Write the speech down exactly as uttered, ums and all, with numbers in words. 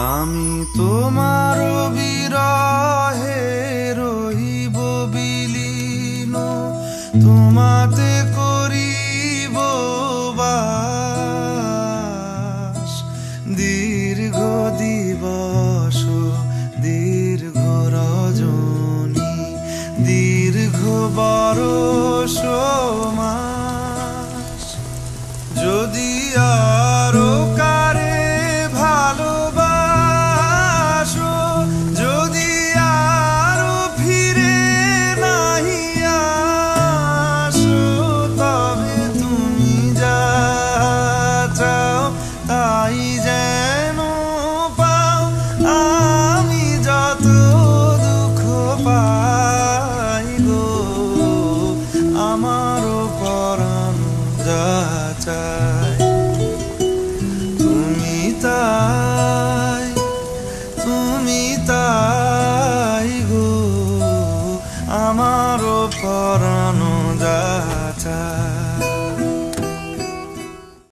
आमी तोमारो बिरहे रहिबो बिलीनो तोमाते करिबो बास दीर्घ दिवस दीर्घ रजनी दीर्घ बरस मास जदि आरो Amaro porano data।